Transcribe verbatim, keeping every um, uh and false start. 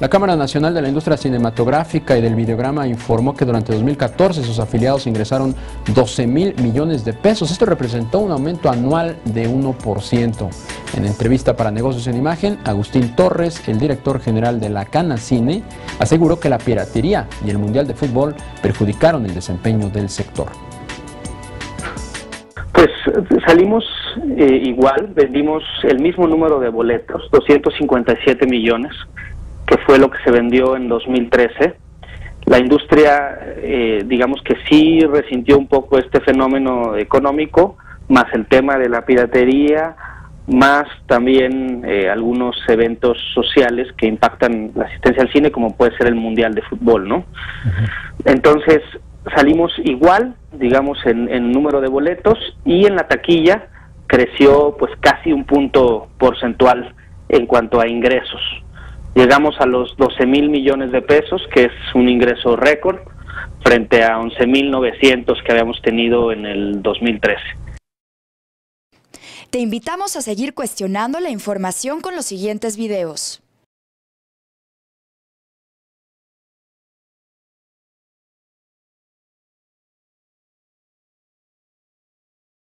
La Cámara Nacional de la Industria Cinematográfica y del Videograma informó que durante dos mil catorce sus afiliados ingresaron doce mil millones de pesos. Esto representó un aumento anual de uno por ciento. En entrevista para Negocios en Imagen, Agustín Torres, el director general de la CanaCine, aseguró que la piratería y el Mundial de Fútbol perjudicaron el desempeño del sector. Pues salimos eh, igual, vendimos el mismo número de boletos, doscientos cincuenta y siete millones. Que fue lo que se vendió en dos mil trece. La industria, eh, digamos que sí resintió un poco este fenómeno económico, más el tema de la piratería, más también eh, algunos eventos sociales que impactan la asistencia al cine, como puede ser el Mundial de Fútbol, ¿no? Uh-huh. Entonces salimos igual, digamos, en, en número de boletos, y en la taquilla creció pues casi un punto porcentual en cuanto a ingresos. Llegamos a los doce mil millones de pesos, que es un ingreso récord, frente a once mil novecientos que habíamos tenido en el dos mil trece. Te invitamos a seguir cuestionando la información con los siguientes videos.